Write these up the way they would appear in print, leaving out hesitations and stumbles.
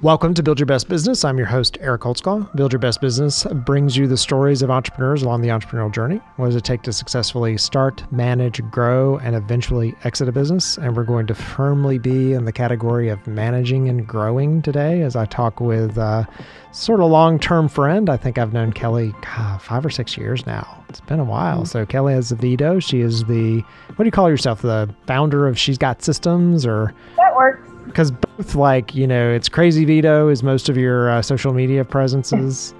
Welcome to Build Your Best Business. I'm your host, Eric Holtzclaw. Build Your Best Business brings you the stories of entrepreneurs along the entrepreneurial journey. What does it take to successfully start, manage, grow, and eventually exit a business? And we're going to firmly be in the category of managing and growing today as I talk with a sort of long-term friend. I think I've known Kelly 5 or 6 years now. It's been a while. So Kelly Azevedo, she is the, what do you call yourself, the founder of She's Got Systems, or? That works. Because both, like, you know, it's Crazy Vito is most of your social media presences.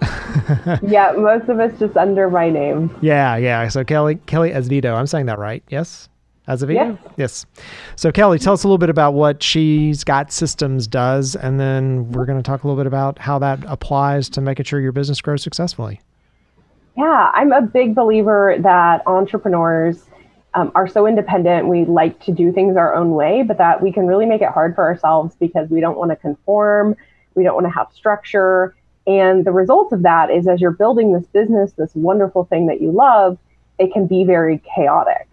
Yeah, most of it's just under my name. Yeah. So Kelly Azevedo, I'm saying that right? Yes, Azevedo. Yes. So Kelly, tell us a little bit about what She's Got Systems does, and then we're going to talk a little bit about how that applies to making sure your business grows successfully. Yeah, I'm a big believer that entrepreneurs are so independent. We like to do things our own way, but that we can really make it hard for ourselves because we don't want to conform. We don't want to have structure. And the result of that is, as you're building this business, this wonderful thing that you love, it can be very chaotic.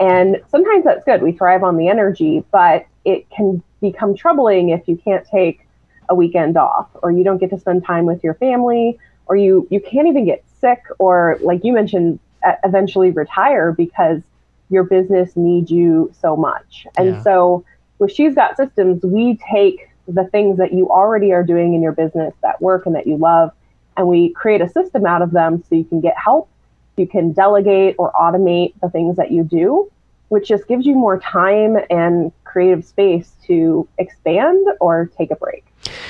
And sometimes that's good. We thrive on the energy, but it can become troubling if you can't take a weekend off, or you don't get to spend time with your family, or you can't even get sick, or, like you mentioned, eventually retire because your business needs you so much. And so with She's Got Systems, we take the things that you already are doing in your business that work and that you love, and we create a system out of them so you can get help, you can delegate or automate the things that you do, which just gives you more time and creative space to expand or take a break.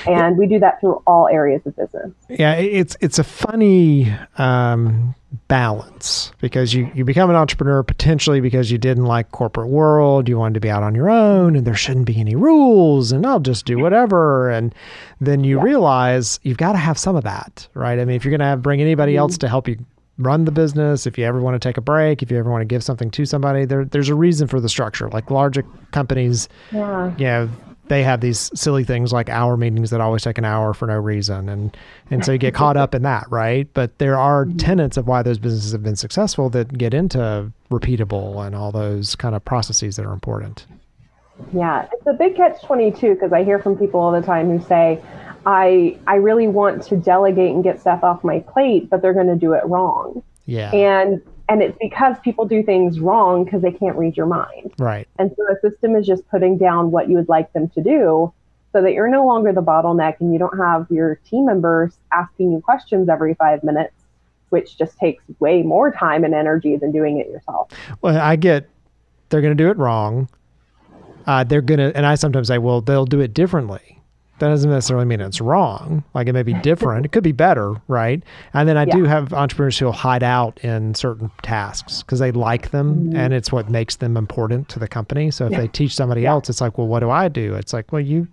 And we do that through all areas of business. Yeah, it's a funny balance, because you become an entrepreneur potentially because you didn't like corporate world, you wanted to be out on your own, and there shouldn't be any rules, and I'll just do whatever. And then you realize you've got to have some of that, right? I mean, if you're going to bring anybody else to help you run the business, if you ever want to take a break, if you ever want to give something to somebody, there's a reason for the structure. Like larger companies, they have these silly things like hour meetings that always take an hour for no reason. And so you get caught up in that, right? But there are tenets of why those businesses have been successful that get into repeatable and all those kind of processes that are important. Yeah, it's a big catch-22, because I hear from people all the time who say, I really want to delegate and get stuff off my plate, but they're going to do it wrong. Yeah. And it's because people do things wrong because they can't read your mind. Right. And so the system is just putting down what you would like them to do so that you're no longer the bottleneck, and you don't have your team members asking you questions every 5 minutes, which just takes way more time and energy than doing it yourself. Well, I get they're going to do it wrong. They're going to, and I sometimes say, well, they'll do it differently. That doesn't necessarily mean it's wrong. Like, it may be different. It could be better, right? And then I do have entrepreneurs who will hide out in certain tasks because they like them and it's what makes them important to the company. So if they teach somebody else, it's like, well, what do I do? It's like, well, you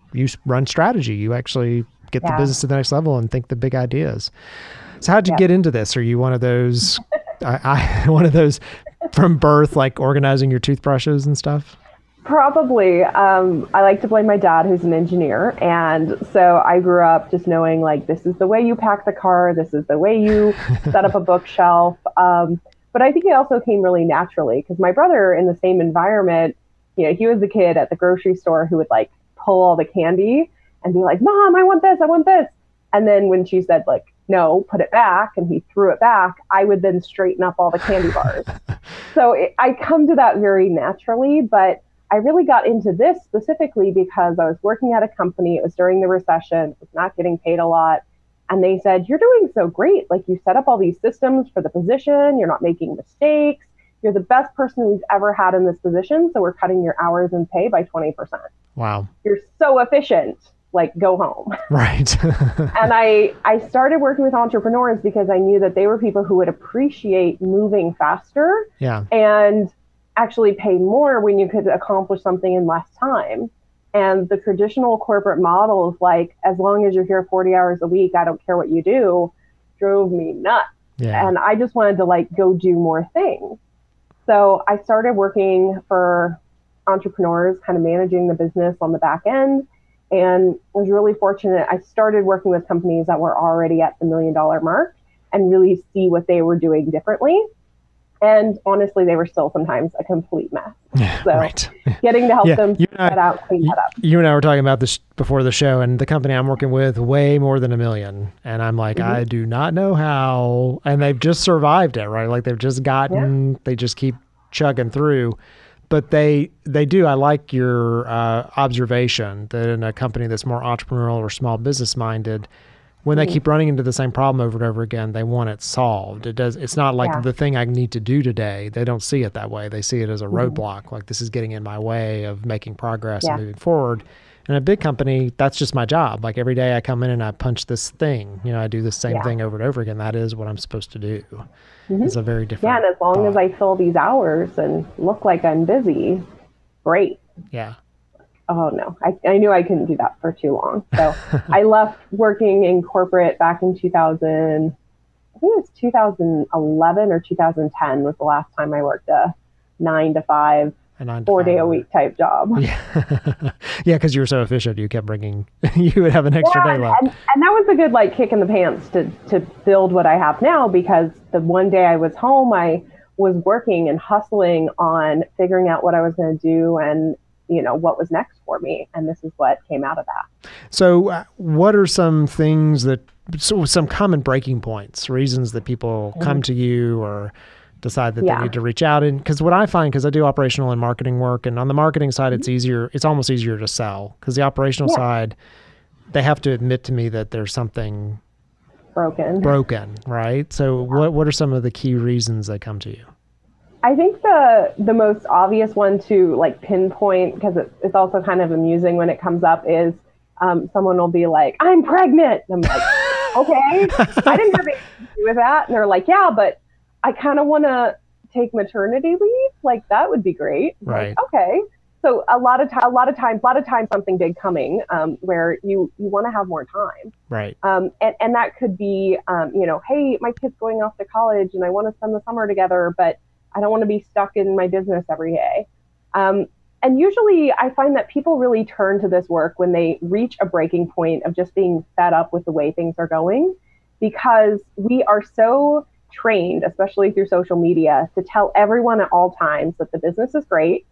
run strategy. You actually get the business to the next level and think the big ideas. So how'd you get into this? Are you one of those, one of those from birth, like organizing your toothbrushes and stuff? Probably. I like to blame my dad, who's an engineer. And so I grew up just knowing, like, this is the way you pack the car. This is the way you set up a bookshelf. But I think it also came really naturally, because my brother, in the same environment, you know, he was the kid at the grocery store who would, like, pull all the candy and be like, Mom, I want this. I want this. And then when she said, like, no, put it back, and he threw it back, I would then straighten up all the candy bars. So I come to that very naturally, but I really got into this specifically because I was working at a company. It was during the recession. It was not getting paid a lot. And they said, you're doing so great. Like, you set up all these systems for the position. You're not making mistakes. You're the best person we've ever had in this position. So we're cutting your hours and pay by 20%. Wow. You're so efficient. Like, go home. Right. And I started working with entrepreneurs because I knew that they were people who would appreciate moving faster. Yeah. And actually pay more when you could accomplish something in less time. And the traditional corporate model of, like, as long as you're here 40 hours a week, I don't care what you do, drove me nuts. Yeah. And I just wanted to, like, go do more things. So I started working for entrepreneurs, kind of managing the business on the back end, and was really fortunate. I started working with companies that were already at the $1 million mark and really see what they were doing differently. And honestly, they were still sometimes a complete mess. So right. Getting to help them figure that out, clean that up. You and I were talking about this before the show, and the company I'm working with, way more than $1 million. And I'm like, I do not know how. And they've just survived it, right? Like they've just gotten, they just keep chugging through. But they do. I like your observation that in a company that's more entrepreneurial or small business minded, when they keep running into the same problem over and over again, they want it solved. It does. It's not like the thing I need to do today. They don't see it that way. They see it as a roadblock. Like this is getting in my way of making progress and moving forward. And a big company, that's just my job. Like every day I come in and I punch this thing. You know, I do the same thing over and over again. That is what I'm supposed to do. It's a very different. Yeah, and as long as I fill these hours and look like I'm busy, great. Yeah. Oh, no, I knew I couldn't do that for too long. So I left working in corporate back in 2000. I think it was 2011 or 2010 was the last time I worked a 9 to 5, a 4-day-a-week type job. Yeah, because you were so efficient. You kept bringing, you would have an extra day left. And that was a good like kick in the pants to build what I have now, because the one day I was home, I was working and hustling on figuring out what I was going to do and you know, what was next for me. And this is what came out of that. So what are some things that, some common breaking points, reasons that people come to you or decide that they need to reach out? And because what I find, because I do operational and marketing work, and on the marketing side, it's easier, it's almost easier to sell, because the operational side, they have to admit to me that there's something broken, right? So what are some of the key reasons they come to you? I think the most obvious one to like pinpoint, because it's also kind of amusing when it comes up, is someone will be like, I'm pregnant. And I'm like, okay, I didn't have anything to do with that. And they're like, yeah, but I kind of want to take maternity leave. Like that would be great. Right. Like, okay. So a lot of times something big coming where you want to have more time. Right. And that could be, you know, hey, my kid's going off to college and I want to spend the summer together, but I don't want to be stuck in my business every day. And usually I find that people really turn to this work when they reach a breaking point of just being fed up with the way things are going, because we are so trained, especially through social media, to tell everyone at all times that the business is great,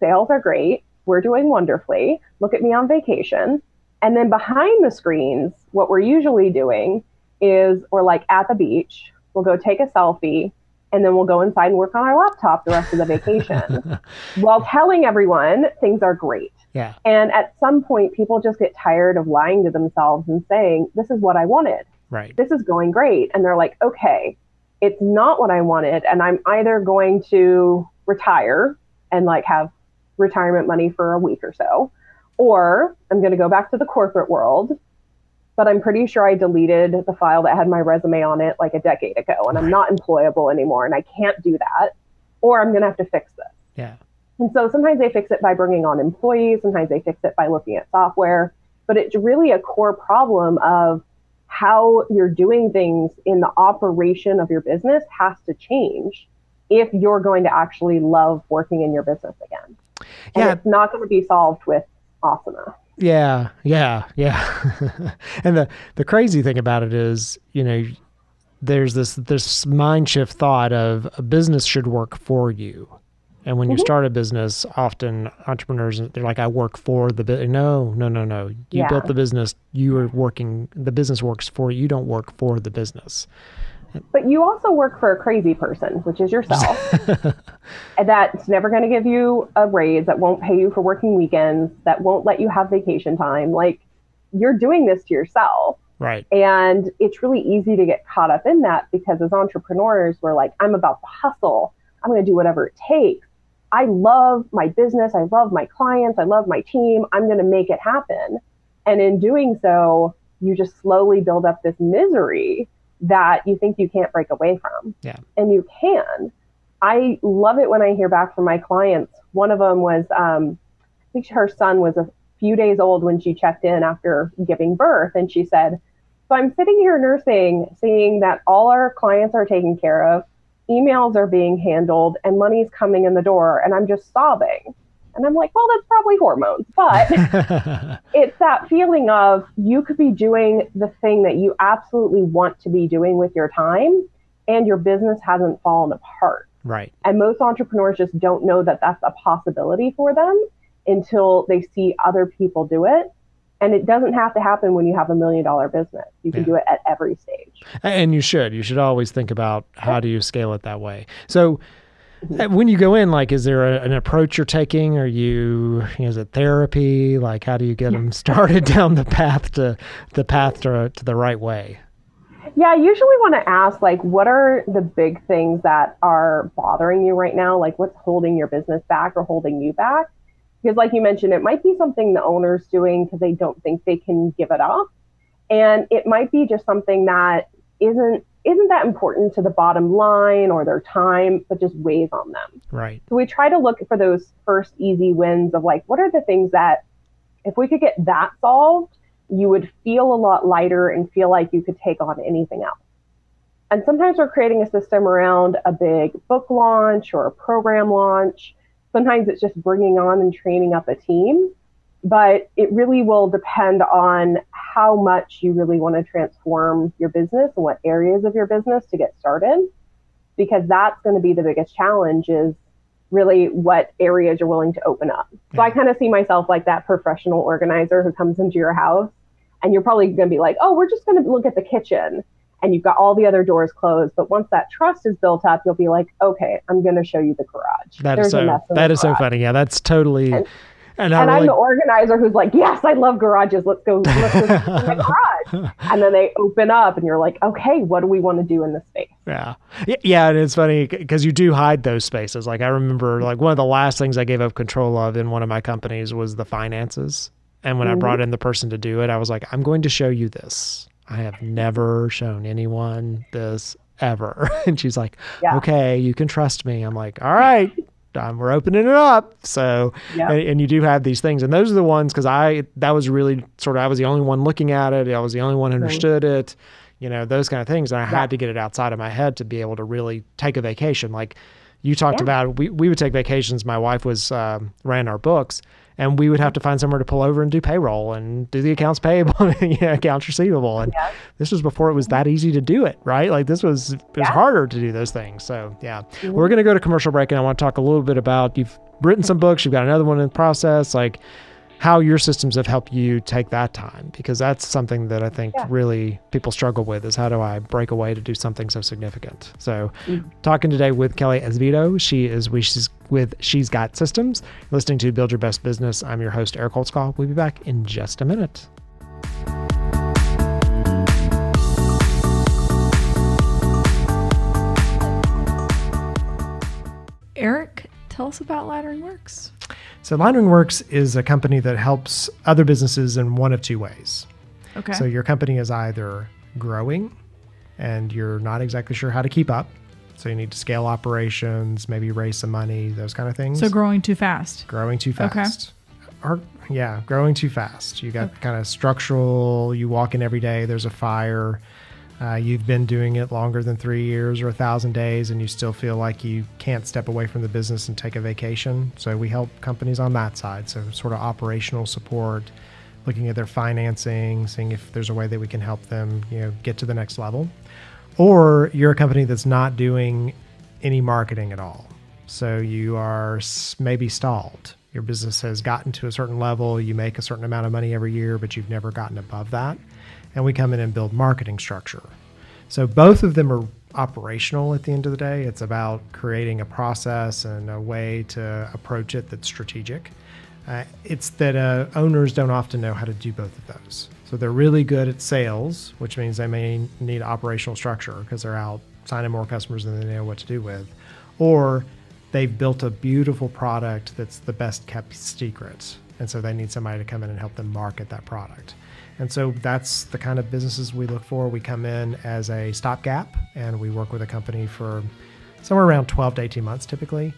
sales are great, we're doing wonderfully, look at me on vacation. And then behind the screens, what we're usually doing is we're like at the beach, we'll go take a selfie, and then we'll go inside and work on our laptop the rest of the vacation while telling everyone things are great. Yeah. And at some point, people just get tired of lying to themselves and saying, this is what I wanted. Right. This is going great. And they're like, okay, it's not what I wanted. And I'm either going to retire and like have retirement money for a week or so, or I'm going to go back to the corporate world. But I'm pretty sure I deleted the file that had my resume on it like a decade ago, and I'm not employable anymore and I can't do that, or I'm going to have to fix this. Yeah. And so sometimes they fix it by bringing on employees. Sometimes they fix it by looking at software, but it's really a core problem of how you're doing things in the operation of your business has to change if you're going to actually love working in your business again. Yeah. And it's not going to be solved with Asana. Yeah. And the crazy thing about it is, you know, there's this mind shift thought of a business should work for you. And when you start a business, often entrepreneurs, they're like, I work for the business. No. You built the business. You are working. The business works for you. You don't work for the business. But you also work for a crazy person, which is yourself. And that's never going to give you a raise, that won't pay you for working weekends, that won't let you have vacation time. Like, you're doing this to yourself. Right. And it's really easy to get caught up in that, because as entrepreneurs, we're like, I'm about to hustle. I'm going to do whatever it takes. I love my business. I love my clients. I love my team. I'm going to make it happen. And in doing so, you just slowly build up this misery that you think you can't break away from. Yeah. And you can. I love it when I hear back from my clients. One of them was, I think her son was a few days old when she checked in after giving birth. And she said, so I'm sitting here nursing, seeing that all our clients are taken care of, emails are being handled, and money's coming in the door, and I'm just sobbing. And I'm like, well, that's probably hormones. But it's that feeling of you could be doing the thing that you absolutely want to be doing with your time, and your business hasn't fallen apart. Right. And most entrepreneurs just don't know that that's a possibility for them until they see other people do it. And it doesn't have to happen when you have $1 million business. You can do it at every stage. And you should always think about how do you scale it that way. So when you go in, like, is there an approach you're taking? Are you know, is it therapy? Like, how do you get them started down the path to the right way? Yeah, I usually want to ask, like, what are the big things that are bothering you right now? Like, what's holding your business back or holding you back? Because like you mentioned, it might be something the owner's doing because they don't think they can give it up. And it might be just something that isn't that important to the bottom line or their time, but just weighs on them. Right. So we try to look for those first easy wins of like, what are the things that if we could get that solved, you would feel a lot lighter and feel like you could take on anything else. And sometimes we're creating a system around a big book launch or a program launch. Sometimes it's just bringing on and training up a team, but it really will depend on how much you really want to transform your business and what areas of your business to get started, because that's going to be the biggest challenge is really what areas you're willing to open up. So I kind of see myself like that professional organizer who comes into your house and you're probably going to be like, oh, we're just going to look at the kitchen. And you've got all the other doors closed. But once that trust is built up, you'll be like, okay, I'm going to show you the garage. That is so funny. Yeah, that's totally. And I'm the organizer who's like, yes, I love garages. Let's go look at my garage. And then they open up and you're like, okay, what do we want to do in this space? Yeah. And it's funny because you do hide those spaces. Like I remember like one of the last things I gave up control of in one of my companies was the finances. And when I brought in the person to do it, I was like, I'm going to show you this. I have never shown anyone this ever. And she's like, okay, you can trust me. I'm like, all right, we're opening it up. So, and you do have these things. And those are the ones, because that was really sort of, I was the only one looking at it. I was the only one who understood it, you know, those kind of things. And I had to get it outside of my head to be able to really take a vacation. Like you talked about, we would take vacations. My wife ran our books. And we would have to find somewhere to pull over and do payroll and do the accounts payable and accounts receivable. And this was before it was that easy to do it, right? Like it was harder to do those things. So We're going to go to commercial break. And I want to talk a little bit about, you've written some books, you've got another one in the process, like how your systems have helped you take that time. Because that's something that I think really people struggle with is how do I break away to do something so significant? So talking today with Kelly Azevedo, she's with She's Got Systems, listening to Build Your Best Business. I'm your host, Eric Holtzclaw. We'll be back in just a minute. Eric, tell us about Laddering Works. So Laddering Works is a company that helps other businesses in one of two ways. Okay. So your company is either growing and you're not exactly sure how to keep up. So you need to scale operations, maybe raise some money, those kind of things. So growing too fast. Okay. Or growing too fast. You got kind of structural, you walk in every day, there's a fire. You've been doing it longer than 3 years or 1,000 days, and you still feel like you can't step away from the business and take a vacation. So we help companies on that side. So sort of operational support, looking at their financing, seeing if there's a way that we can help them, you know, get to the next level. Or you're a company that's not doing any marketing at all. So you are maybe stalled. Your business has gotten to a certain level. You make a certain amount of money every year, but you've never gotten above that. And we come in and build marketing structure. So both of them are operational at the end of the day. It's about creating a process and a way to approach it that's strategic. It's that owners don't often know how to do both of those. So they're really good at sales, which means they may need operational structure because they're out signing more customers than they know what to do with. Or they've built a beautiful product that's the best kept secret. And so they need somebody to come in and help them market that product. And so that's the kind of businesses we look for. We come in as a stopgap, and we work with a company for somewhere around 12 to 18 months typically,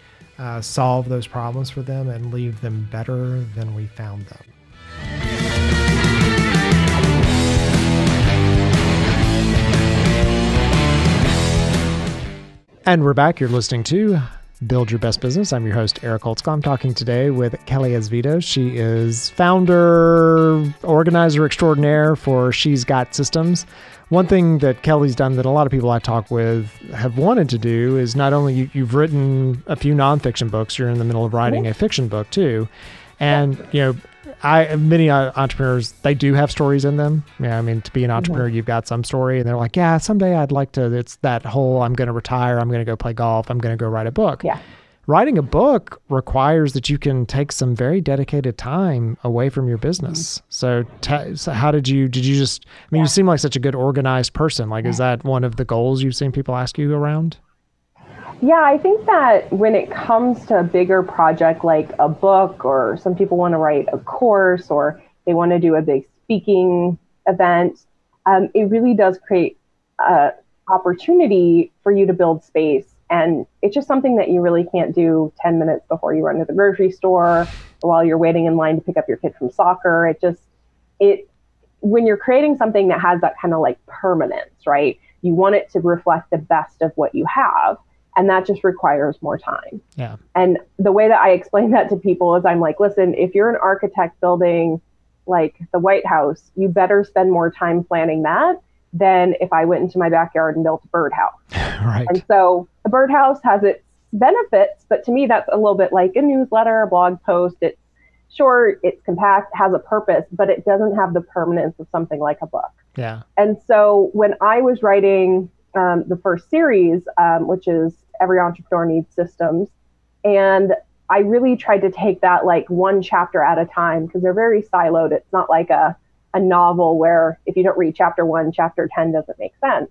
solve those problems for them and leave them better than we found them. And we're back. You're listening to Build Your Best Business. I'm your host, Eric Holtzclaw. I'm talking today with Kelly Azevedo. She is founder, organizer extraordinaire for She's Got Systems. One thing that Kelly's done that a lot of people I talk with have wanted to do is not only you've written a few nonfiction books, you're in the middle of writing a fiction book too. And, you know, many entrepreneurs, they do have stories in them. Yeah, I mean, to be an entrepreneur, you've got some story, and they're like, yeah, someday I'd like to, it's that whole, I'm going to retire, I'm going to go play golf, I'm going to go write a book. Yeah. Writing a book requires that you can take some very dedicated time away from your business. So how did you just, I mean, you seem like such a good organized person. Like, is that one of the goals you've seen people ask you around? Yeah, I think that when it comes to a bigger project like a book, or some people want to write a course, or they want to do a big speaking event, it really does create an opportunity for you to build space. And it's just something that you really can't do 10 minutes before you run to the grocery store, or while you're waiting in line to pick up your kid from soccer. When you're creating something that has that kind of like permanence, right? You want it to reflect the best of what you have. And that just requires more time. Yeah. And the way that I explain that to people is I'm like, listen, if you're an architect building like the White House, you better spend more time planning that than if I went into my backyard and built a birdhouse. Right. And so a birdhouse has its benefits, but to me, that's a little bit like a newsletter, a blog post. It's short, it's compact, has a purpose, but it doesn't have the permanence of something like a book. Yeah. And so when I was writing the first series, which is Every Entrepreneur Needs Systems. And I really tried to take that like one chapter at a time, because they're very siloed. It's not like a novel where if you don't read chapter 1, chapter 10 doesn't make sense.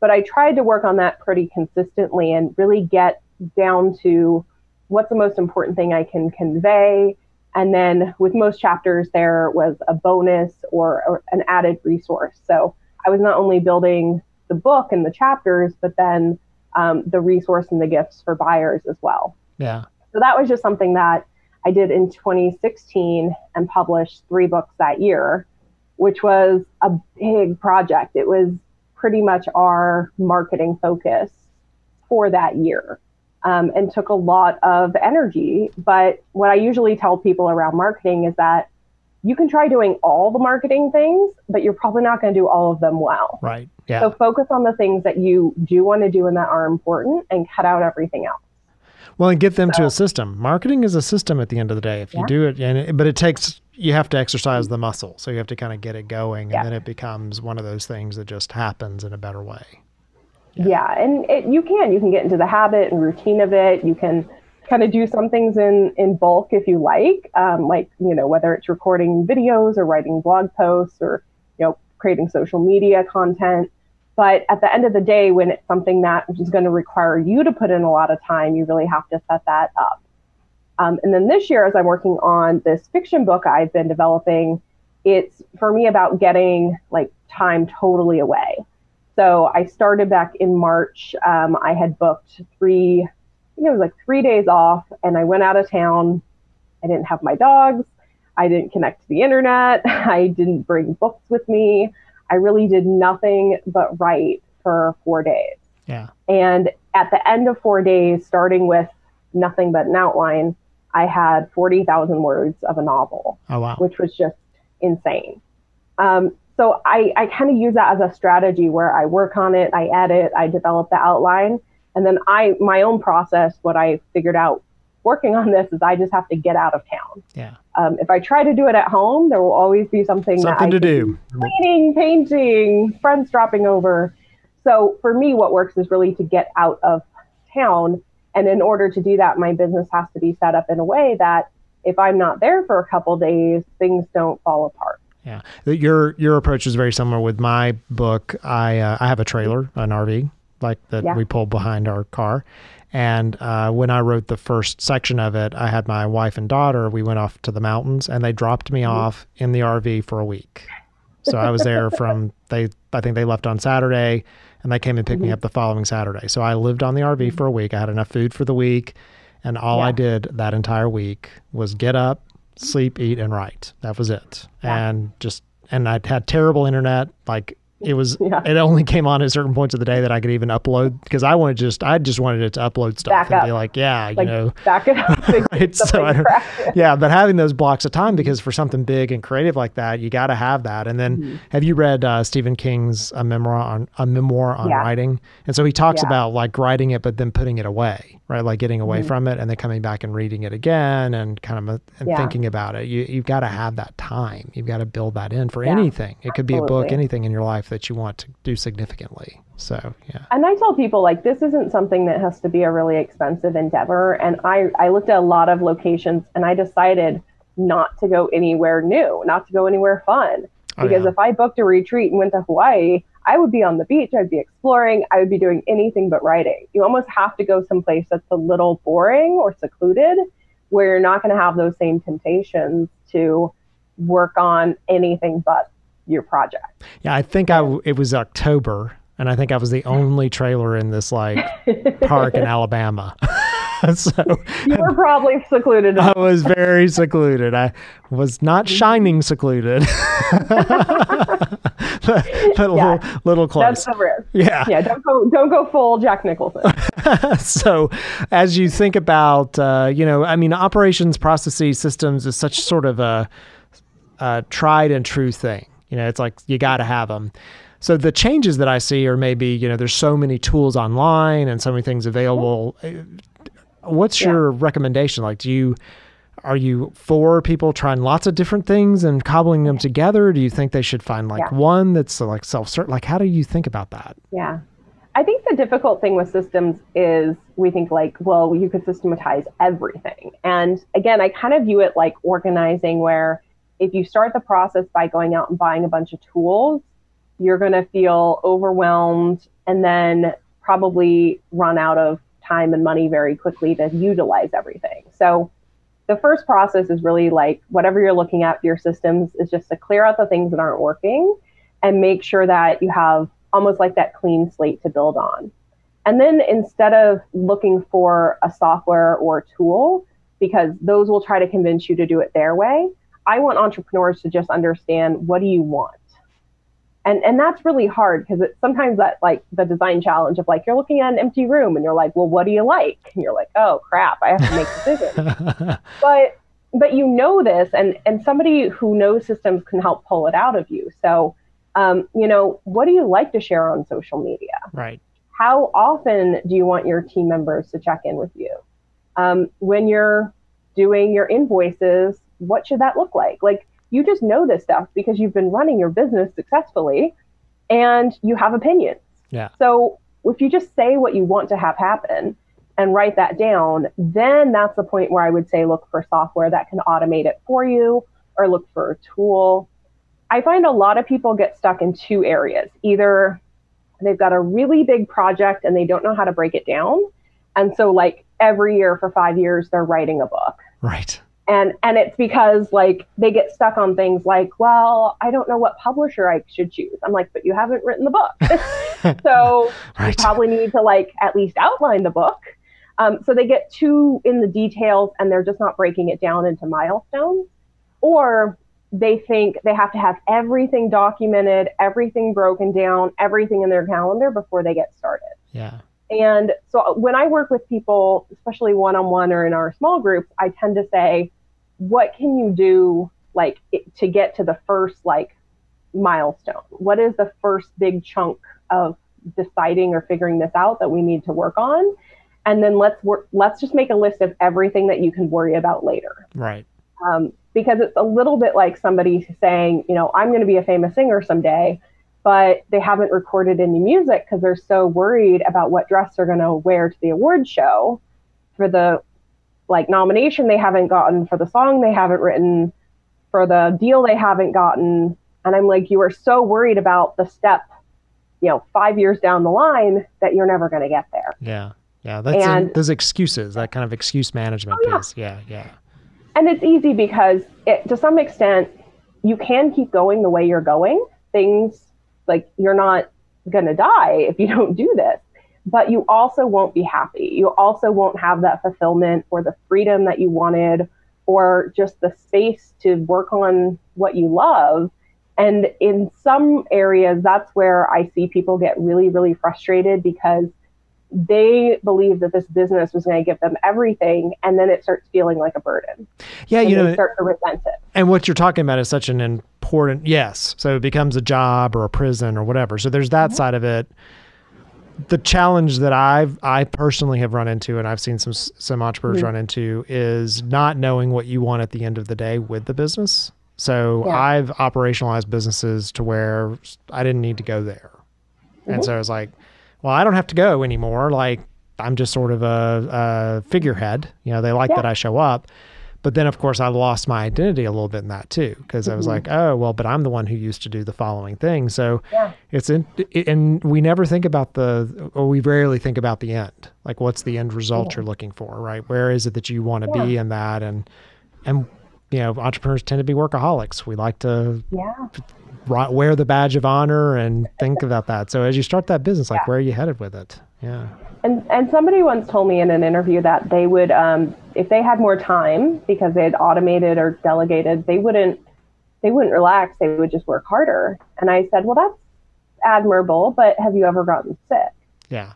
But I tried to work on that pretty consistently and really get down to what's the most important thing I can convey. And then with most chapters, there was a bonus or an added resource. So I was not only building the book and the chapters, but then the resource and the gifts for buyers as well. Yeah. So that was just something that I did in 2016 and published 3 books that year, which was a big project. It was pretty much our marketing focus for that year, and took a lot of energy. But what I usually tell people around marketing is that you can try doing all the marketing things, but you're probably not going to do all of them well. Right. Yeah. So focus on the things that you do want to do and that are important, and cut out everything else. Well, and get them to a system. Marketing is a system at the end of the day. If you do it, but it takes, you have to exercise the muscle. So you have to kind of get it going, and then it becomes one of those things that just happens in a better way. Yeah. And you can get into the habit and routine of it. You can kind of do some things in bulk if you like, you know, whether it's recording videos or writing blog posts or, you know, creating social media content. But at the end of the day, when it's something that is going to require you to put in a lot of time, you really have to set that up. And then this year, as I'm working on this fiction book I've been developing, it's for me about getting like time totally away. So I started back in March. I had booked 3 days off, and I went out of town. I didn't have my dogs. I didn't connect to the internet. I didn't bring books with me. I really did nothing but write for 4 days. Yeah. And at the end of 4 days, starting with nothing but an outline, I had 40,000 words of a novel. Oh, wow. Which was just insane. So I kind of use that as a strategy where I work on it, I edit, I develop the outline. And then my own process, what I figured out working on this is I just have to get out of town. Yeah. If I try to do it at home, there will always be something to do. Cleaning, painting, friends dropping over. So for me, what works is really to get out of town. And in order to do that, my business has to be set up in a way that if I'm not there for a couple of days, things don't fall apart. Yeah. Your approach is very similar with my book. I have a trailer, an RV. Like that we pulled behind our car. And when I wrote the first section of it, I had my wife and daughter, we went off to the mountains, and they dropped me off in the RV for a week. So I was there I think they left on Saturday, and they came and picked me up the following Saturday. So I lived on the RV for a week. I had enough food for the week. And all I did that entire week was get up, sleep, eat, and write. That was it. Yeah. And I had terrible internet, like It was, It only came on at certain points of the day that I could even upload, because I just wanted it to upload stuff back and be like, back it up. Right? But having those blocks of time, because for something big and creative like that, you got to have that. And then have you read Stephen King's a memoir on writing? And so he talks about like writing it, but then putting it away, right? Like getting away from it and then coming back and reading it again and kind of thinking about it. You've got to have that time. You've got to build that in for anything. It could be a book, anything in your life that you want to do significantly. So, And I tell people, like, this isn't something that has to be a really expensive endeavor. And I looked at a lot of locations and I decided not to go anywhere new, not to go anywhere fun. Because if I booked a retreat and went to Hawaii, I would be on the beach, I'd be exploring, I would be doing anything but writing. You almost have to go someplace that's a little boring or secluded, where you're not going to have those same temptations to work on anything but your project. Yeah, I think it was October, and I think I was the only trailer in this like park in Alabama. So you were probably secluded. I was very secluded. I was not shining secluded, but little close. That's the risk. Yeah. Don't go full Jack Nicholson. So, as you think about, operations, processes, systems is such sort of a tried and true thing. You know, it's like, you got to have them. So the changes that I see are maybe, there's so many tools online and so many things available. What's your recommendation? Like, are you for people trying lots of different things and cobbling them together? Do you think they should find like one that's like self-certain? Like, how do you think about that? Yeah. I think the difficult thing with systems is we think like, well, you could systematize everything. And again, I kind of view it like organizing, where if you start the process by going out and buying a bunch of tools, you're going to feel overwhelmed and then probably run out of time and money very quickly to utilize everything. So the first process is really like, whatever you're looking at for your systems is just to clear out the things that aren't working and make sure that you have almost like that clean slate to build on. And then instead of looking for a software or a tool, because those will try to convince you to do it their way, I want entrepreneurs to just understand, what do you want? And that's really hard, because it's sometimes that, like, the design challenge of like, you're looking at an empty room and you're like, well, what do you like? And you're like, oh crap, I have to make decisions. but you know this, and somebody who knows systems can help pull it out of you. So, what do you like to share on social media? Right. How often do you want your team members to check in with you? When you're doing your invoices, what should that look like? Like, you just know this stuff because you've been running your business successfully and you have opinions. Yeah. So if you just say what you want to have happen and write that down, then that's the point where I would say, look for software that can automate it for you, or look for a tool. I find a lot of people get stuck in two areas. Either they've got a really big project and they don't know how to break it down. And so like every year for 5 years, they're writing a book. Right. And it's because like they get stuck on things like, well, I don't know what publisher I should choose. I'm like, but you haven't written the book. So right. You probably need to like at least outline the book. So they get too in the details and they're just not breaking it down into milestones. Or they think they have to have everything documented, everything broken down, everything in their calendar before they get started. Yeah. And so when I work with people, especially one-on-one or in our small groups, I tend to say, what can you do like to get to the first like milestone? What is the first big chunk of deciding or figuring this out that we need to work on? And then let's just make a list of everything that you can worry about later. Right. Because it's a little bit like somebody saying, I'm going to be a famous singer someday, but they haven't recorded any music because they're so worried about what dress they're going to wear to the award show for the like nomination they haven't gotten, for the song they haven't written, for the deal they haven't gotten. And I'm like, you are so worried about the step, 5 years down the line, that you're never going to get there. Yeah. Yeah. Those excuses, that kind of excuse management piece. Yeah. Yeah. And it's easy because to some extent you can keep going the way you're going. Things like, you're not going to die if you don't do this. But you also won't be happy. You also won't have that fulfillment or the freedom that you wanted, or just the space to work on what you love And in some areas, that's where I see people get really, really frustrated because they believe that this business was going to give them everything, and then it starts feeling like a burden. Yeah, and you know, they start to resent it. And what you're talking about is such an important, yes. So it becomes a job or a prison or whatever. So there's that side of it. The challenge that I personally have run into, and I've seen some entrepreneurs run into, is not knowing what you want at the end of the day with the business. So I've operationalized businesses to where I didn't need to go there. And so I was like, well, I don't have to go anymore. Like, I'm just sort of a figurehead. You know, they like that I show up. But then, of course, I lost my identity a little bit in that too, because I was like, oh, well, but I'm the one who used to do the following thing. So it's and we never think about we rarely think about the end. Like, what's the end result you're looking for, right? Where is it that you want to be in that? And you know, entrepreneurs tend to be workaholics. We like to wear the badge of honor and think about that. So as you start that business, like, where are you headed with it? Yeah. And somebody once told me in an interview that they would, if they had more time because they had automated or delegated, they wouldn't relax. They would just work harder. And I said, well, that's admirable, but have you ever gotten sick? Yeah.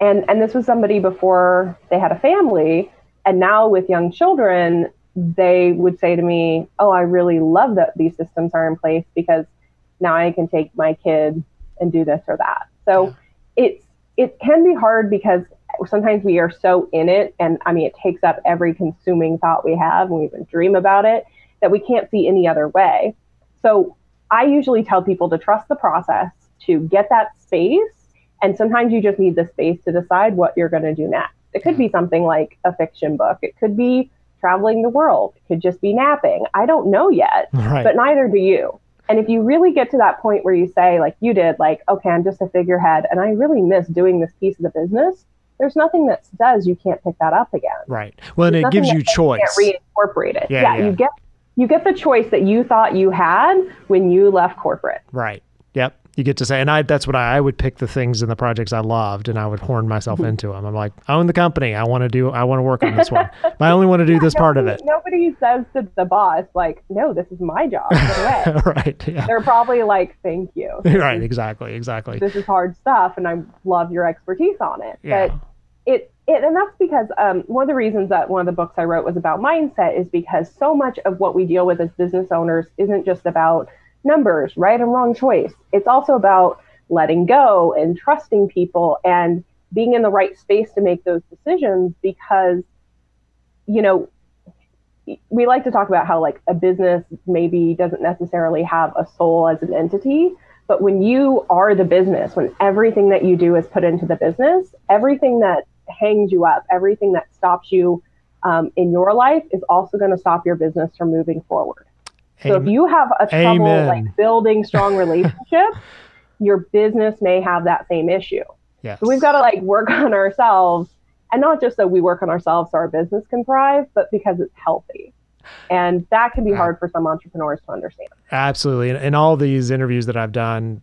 And this was somebody before they had a family, and now with young children, they would say to me, oh, I really love that these systems are in place because now I can take my kid and do this or that. So it can be hard because sometimes we are so in it. And I mean, it takes up every consuming thought we have, and we even dream about it, that we can't see any other way. So I usually tell people to trust the process, to get that space. And sometimes you just need the space to decide what you're going to do next. It could be something like a fiction book. It could be traveling the world. It could just be napping. I don't know yet, but neither do you. And if you really get to that point where you say, like you did, like, okay, I'm just a figurehead and I really miss doing this piece of the business, there's nothing that says you can't pick that up again. Right. Well, and it gives you choice. You can't reincorporate it. Yeah. You get the choice that you thought you had when you left corporate. Right. Yep. You get to say, and that's what I would pick the things and the projects I loved, and I would horn myself into them. I'm like, I own the company. I want to work on this one. But I only want to do this part of it. Nobody says to the boss, like, no, this is my job. Get away. Right. Yeah. They're probably like, thank you. Right. Exactly. This is hard stuff, and I love your expertise on it. Yeah. But and that's because one of the reasons that one of the books I wrote was about mindset is because so much of what we deal with as business owners isn't just about numbers, right and wrong choice. It's also about letting go and trusting people and being in the right space to make those decisions, because, you know, we like to talk about how like a business maybe doesn't necessarily have a soul as an entity, but when you are the business, when everything that you do is put into the business, everything that hangs you up, everything that stops you in your life is also going to stop your business from moving forward. So if you have a trouble like building strong relationships, your business may have that same issue. Yes. So we've got to like work on ourselves, and not just that we work on ourselves so our business can thrive, but because it's healthy. And that can be hard for some entrepreneurs to understand. Absolutely. In all these interviews that I've done,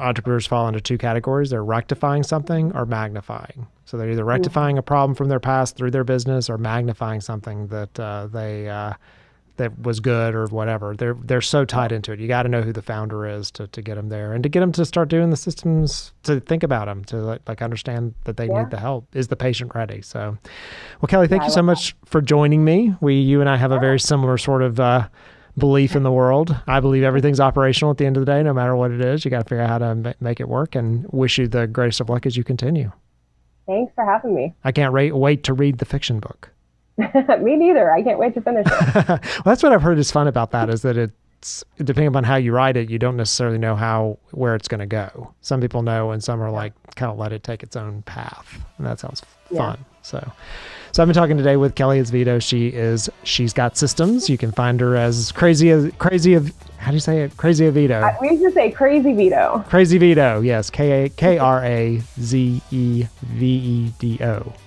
entrepreneurs fall into two categories. They're rectifying something or magnifying. So they're either rectifying a problem from their past through their business, or magnifying something that that was good or whatever. They're so tied into it. You got to know who the founder is to get them there, and to get them to start doing the systems, to think about them, to like understand that they need the help. Is the patient ready? So, well, Kelly, thank you so much for joining me. You and I have a very similar sort of belief in the world. I believe everything's operational at the end of the day, no matter what it is. You got to figure out how to make it work, and wish you the greatest of luck as you continue. Thanks for having me. I can't wait to read the fiction book. Me neither. I can't wait to finish it. Well, that's what I've heard is fun about that, is that it's depending upon how you write it, you don't necessarily know where it's going to go. Some people know, and some are like kind of let it take its own path, and that sounds fun. So I've been talking today with Kelly Azevedo. She's Got Systems. You can find her as Crazy Azevedo. We used to say Crazy Vedo. Crazy Vedo, yes. Krazevedo.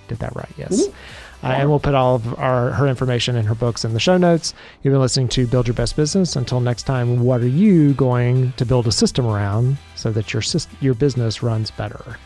Did that right? Yes. And we'll put all of her information and her books in the show notes. You've been listening to Build Your Best Business. Until next time, what are you going to build a system around so that your business runs better?